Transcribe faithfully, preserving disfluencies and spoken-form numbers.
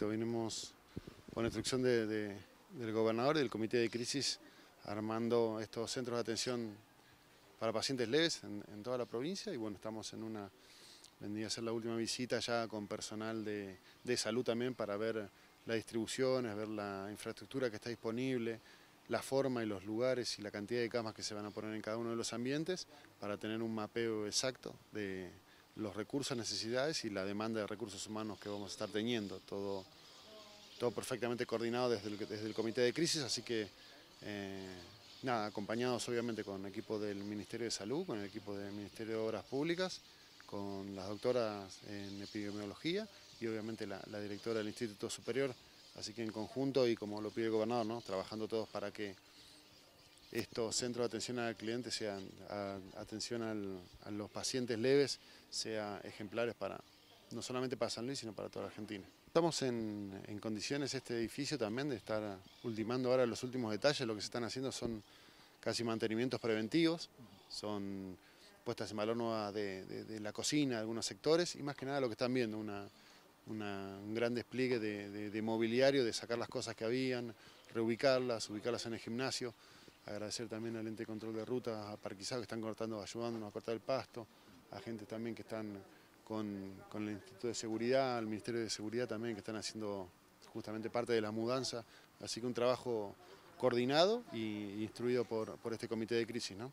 Venimos con la instrucción de, de, del gobernador y del comité de crisis armando estos centros de atención para pacientes leves en, en toda la provincia y bueno, estamos en una, vendría a ser la última visita ya con personal de, de salud también para ver las distribuciones, ver la infraestructura que está disponible, la forma y los lugares y la cantidad de camas que se van a poner en cada uno de los ambientes para tener un mapeo exacto de los recursos, necesidades y la demanda de recursos humanos que vamos a estar teniendo, todo, todo perfectamente coordinado desde el, desde el comité de crisis, así que eh, nada, acompañados obviamente con el equipo del Ministerio de Salud, con el equipo del Ministerio de Obras Públicas, con las doctoras en epidemiología y obviamente la, la directora del Instituto Superior, así que en conjunto y como lo pide el gobernador, ¿no? Trabajando todos para que estos centros de atención al cliente, sean a, atención al, a los pacientes leves, sean ejemplares para no solamente para San Luis, sino para toda la Argentina. Estamos en, en condiciones, este edificio también, de estar ultimando ahora los últimos detalles. Lo que se están haciendo son casi mantenimientos preventivos, son puestas en valor nuevas de, de, de la cocina, de algunos sectores, y más que nada lo que están viendo, una, una, un gran despliegue de, de, de mobiliario, de sacar las cosas que habían, reubicarlas, ubicarlas en el gimnasio. Agradecer también al ente de control de rutas, a Parquizado que están cortando, ayudándonos a cortar el pasto, a gente también que están con, con el Instituto de Seguridad, al Ministerio de Seguridad también, que están haciendo justamente parte de la mudanza. Así que un trabajo coordinado e instruido por, por este comité de crisis, ¿no?